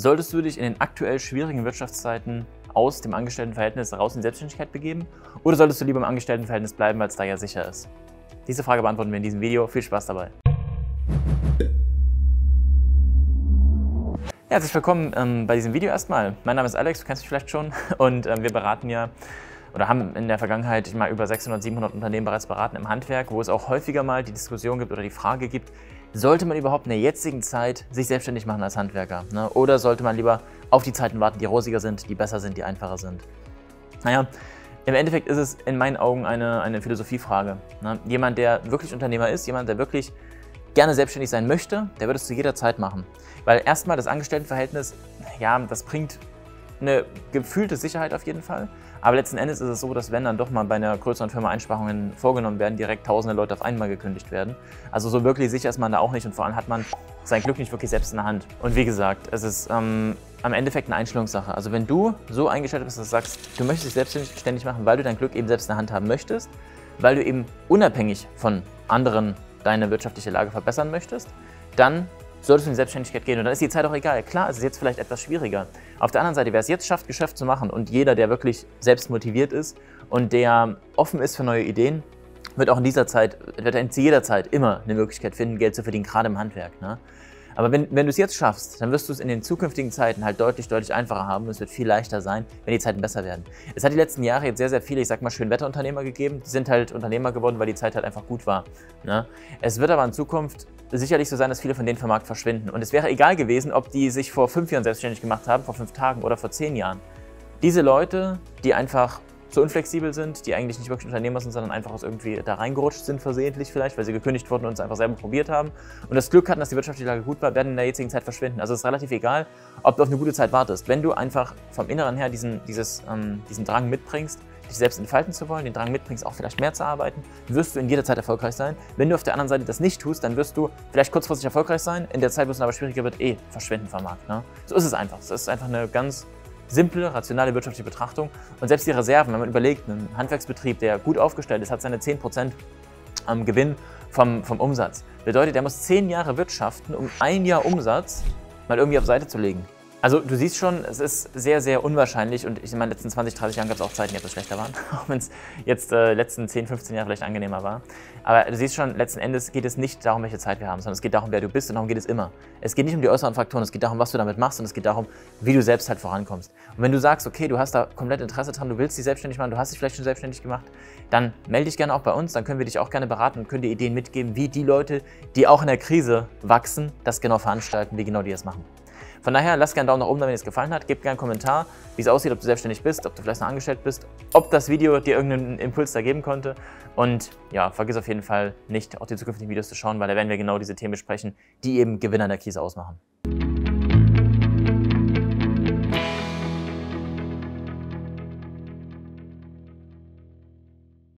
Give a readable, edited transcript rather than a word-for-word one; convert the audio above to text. Solltest du dich in den aktuell schwierigen Wirtschaftszeiten aus dem Angestelltenverhältnis raus in die Selbstständigkeit begeben oder solltest du lieber im Angestelltenverhältnis bleiben, weil es da ja sicher ist? Diese Frage beantworten wir in diesem Video. Viel Spaß dabei! Ja, herzlich willkommen bei diesem Video erstmal. Mein Name ist Alex, du kennst mich vielleicht schon und wir beraten ja oder haben in der Vergangenheit mal über 600, 700 Unternehmen bereits beraten im Handwerk, wo es auch häufiger mal die Diskussion gibt oder die Frage gibt, sollte man überhaupt in der jetzigen Zeit sich selbstständig machen als Handwerker? Ne? Oder sollte man lieber auf die Zeiten warten, die rosiger sind, die besser sind, die einfacher sind? Naja, im Endeffekt ist es in meinen Augen eine Philosophiefrage. Ne? Jemand, der wirklich Unternehmer ist, jemand, der wirklich gerne selbstständig sein möchte, der wird es zu jeder Zeit machen. Weil erstmal das Angestelltenverhältnis, ja, das bringt eine gefühlte Sicherheit auf jeden Fall. Aber letzten Endes ist es so, dass wenn dann doch mal bei einer größeren Firma Einsparungen vorgenommen werden, direkt tausende Leute auf einmal gekündigt werden. Also so wirklich sicher ist man da auch nicht und vor allem hat man sein Glück nicht wirklich selbst in der Hand. Und wie gesagt, es ist am Endeffekt eine Einstellungssache. Also wenn du so eingestellt bist, dass du sagst, du möchtest dich selbstständig machen, weil du dein Glück eben selbst in der Hand haben möchtest, weil du eben unabhängig von anderen deine wirtschaftliche Lage verbessern möchtest, dann solltest du in die Selbstständigkeit gehen und dann ist die Zeit auch egal. Klar, es ist jetzt vielleicht etwas schwieriger. Auf der anderen Seite, wer es jetzt schafft, Geschäft zu machen und jeder, der wirklich selbst motiviert ist und der offen ist für neue Ideen, wird auch in dieser Zeit, wird er zu jeder Zeit immer eine Möglichkeit finden, Geld zu verdienen, gerade im Handwerk. Ne? Aber wenn du es jetzt schaffst, dann wirst du es in den zukünftigen Zeiten halt deutlich, deutlich einfacher haben und es wird viel leichter sein, wenn die Zeiten besser werden. Es hat die letzten Jahre jetzt sehr, sehr viele, ich sag mal, Schönwetterunternehmer gegeben. Die sind halt Unternehmer geworden, weil die Zeit halt einfach gut war. Ne? Es wird aber in Zukunft sicherlich so sein, dass viele von denen vom Markt verschwinden. Und es wäre egal gewesen, ob die sich vor 5 Jahren selbstständig gemacht haben, vor 5 Tagen oder vor 10 Jahren. Diese Leute, die einfach so unflexibel sind, die eigentlich nicht wirklich Unternehmer sind, sondern einfach aus irgendwie da reingerutscht sind, versehentlich vielleicht, weil sie gekündigt wurden und es einfach selber probiert haben und das Glück hatten, dass die wirtschaftliche Lage gut war, werden in der jetzigen Zeit verschwinden. Also es ist relativ egal, ob du auf eine gute Zeit wartest. Wenn du einfach vom Inneren her diesen Drang mitbringst, dich selbst entfalten zu wollen, den Drang mitbringst, auch vielleicht mehr zu arbeiten, wirst du in jeder Zeit erfolgreich sein. Wenn du auf der anderen Seite das nicht tust, dann wirst du vielleicht kurzfristig erfolgreich sein, in der Zeit, wo es aber schwieriger wird, verschwinden vom Markt. Ne? So ist es einfach. Es ist einfach eine ganz simple, rationale wirtschaftliche Betrachtung und selbst die Reserven, wenn man überlegt, ein Handwerksbetrieb, der gut aufgestellt ist, hat seine 10% am Gewinn vom Umsatz. Bedeutet, er muss 10 Jahre wirtschaften, um 1 Jahr Umsatz mal irgendwie auf Seite zu legen. Also du siehst schon, es ist sehr, sehr unwahrscheinlich und in meinen letzten 20, 30 Jahren gab es auch Zeiten, die etwas schlechter waren, auch wenn es jetzt letzten 10, 15 Jahre vielleicht angenehmer war. Aber du siehst schon, letzten Endes geht es nicht darum, welche Zeit wir haben, sondern es geht darum, wer du bist und darum geht es immer. Es geht nicht um die äußeren Faktoren, es geht darum, was du damit machst und es geht darum, wie du selbst halt vorankommst. Und wenn du sagst, okay, du hast da komplett Interesse dran, du willst dich selbstständig machen, du hast dich vielleicht schon selbstständig gemacht, dann melde dich gerne auch bei uns, dann können wir dich auch gerne beraten und können dir Ideen mitgeben, wie die Leute, die auch in der Krise wachsen, das genau veranstalten, wie genau die das machen. Von daher, lass gerne einen Daumen nach oben da, wenn es gefallen hat. Gib gerne einen Kommentar, wie es aussieht, ob du selbstständig bist, ob du vielleicht noch angestellt bist, ob das Video dir irgendeinen Impuls da geben konnte. Und ja, vergiss auf jeden Fall nicht, auch die zukünftigen Videos zu schauen, weil da werden wir genau diese Themen besprechen, die eben Gewinner in der Krise ausmachen.